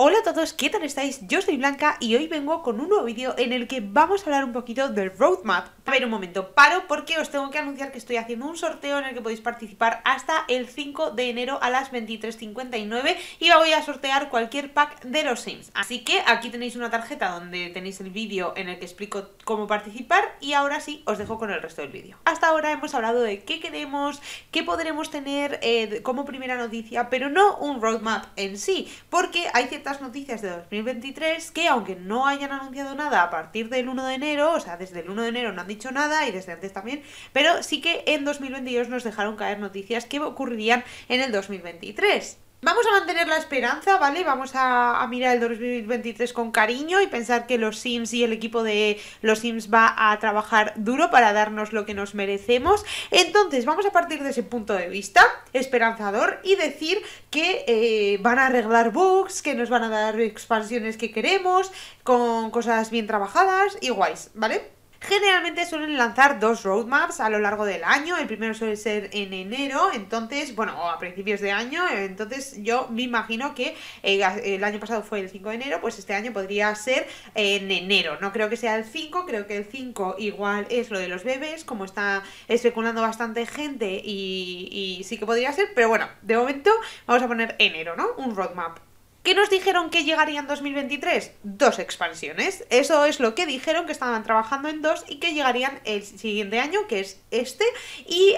Hola a todos, ¿qué tal estáis? Yo soy Blanca y hoy vengo con un nuevo vídeo en el que vamos a hablar un poquito del roadmap. A ver, un momento, paro porque os tengo que anunciar que estoy haciendo un sorteo en el que podéis participar hasta el 5 de enero a las 23:59 y voy a sortear cualquier pack de los Sims. Así que aquí tenéis una tarjeta donde tenéis el vídeo en el que explico cómo participar y ahora sí, os dejo con el resto del vídeo. Hasta ahora hemos hablado de qué queremos, qué podremos tener como primera noticia, pero no un roadmap en sí, porque hay ciertas noticias de 2023 que, aunque no hayan anunciado nada a partir del 1 de enero, o sea, desde el 1 de enero no han dicho nada y desde antes también, pero sí que en 2022 nos dejaron caer noticias que ocurrirían en el 2023. Vamos a mantener la esperanza, ¿vale? Vamos a mirar el 2023 con cariño y pensar que los Sims y el equipo de los Sims va a trabajar duro para darnos lo que nos merecemos. Entonces, vamos a partir de ese punto de vista esperanzador y decir que van a arreglar bugs, que nos van a dar expansiones que queremos, con cosas bien trabajadas y guays, ¿vale? Generalmente suelen lanzar dos roadmaps a lo largo del año, el primero suele ser en enero, entonces, bueno, o a principios de año, entonces yo me imagino que el año pasado fue el 5 de enero, pues este año podría ser en enero, no creo que sea el 5, creo que el 5 igual es lo de los bebés, como está especulando bastante gente y sí que podría ser, pero bueno, de momento vamos a poner enero, ¿no? Un roadmap. ¿Qué nos dijeron que llegaría en 2023? Dos expansiones. Eso es lo que dijeron, que estaban trabajando en dos y que llegarían el siguiente año, que es este. Y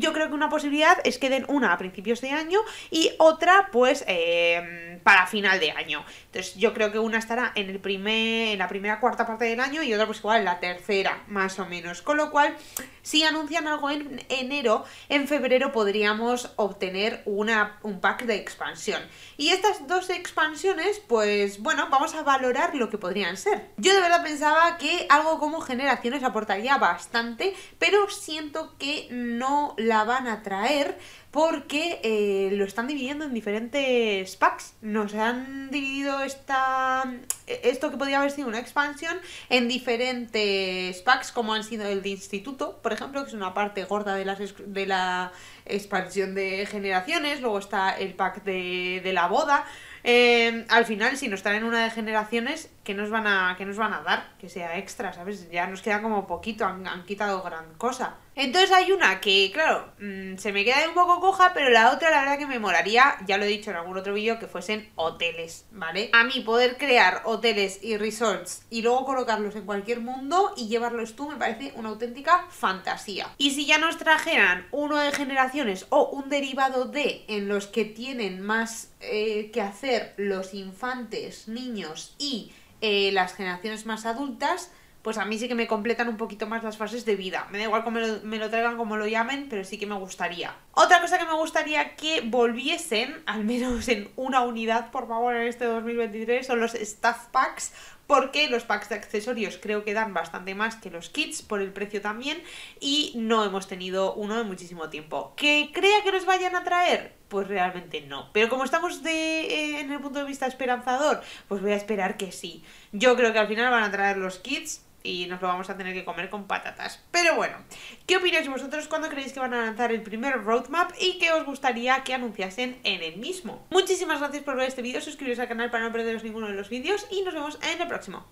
yo creo que una posibilidad es que den una a principios de año y otra, pues, para final de año. Entonces yo creo que una estará en la primera cuarta parte del año y otra pues igual en la tercera, más o menos. Con lo cual, si anuncian algo en enero, en febrero podríamos obtener un pack de expansión. Y estas dos expansiones, pues bueno, vamos a valorar lo que podrían ser. Yo de verdad pensaba que algo como Generaciones aportaría bastante, pero siento que no la van a traer porque lo están dividiendo en diferentes packs. Nos han dividido esto que podría haber sido una expansión en diferentes packs, como han sido el de Instituto, por ejemplo, que es una parte gorda de la expansión de Generaciones. Luego está el pack de la boda. Al final, si nos traen una de Generaciones, ¿qué nos van a dar? Que sea extra, ¿sabes? Ya nos queda como poquito, han quitado gran cosa. Entonces hay una que, claro, se me queda un poco coja, pero la otra la verdad que me molaría, ya lo he dicho en algún otro vídeo, que fuesen hoteles, ¿vale? A mí poder crear hoteles y resorts y luego colocarlos en cualquier mundo y llevarlos tú me parece una auténtica fantasía. Y si ya nos trajeran uno de Generaciones o un derivado de, en los que tienen más que hacer los infantes, niños y las generaciones más adultas, pues a mí sí que me completan un poquito más las fases de vida. Me da igual cómo me lo traigan, como lo llamen, pero sí que me gustaría. Otra cosa que me gustaría que volviesen, al menos en una unidad, por favor, en este 2023, son los Staff Packs, porque los packs de accesorios creo que dan bastante más que los kits, por el precio también, y no hemos tenido uno en muchísimo tiempo. ¿Que crea que nos vayan a traer? Pues realmente no. Pero como estamos en el punto de vista esperanzador, pues voy a esperar que sí. Yo creo que al final van a traer los kits y nos lo vamos a tener que comer con patatas. Pero bueno, ¿qué opináis vosotros? ¿Cuándo creéis que van a lanzar el primer roadmap? ¿Y qué os gustaría que anunciasen en el mismo? Muchísimas gracias por ver este vídeo. Suscribiros al canal para no perderos ninguno de los vídeos y nos vemos en el próximo.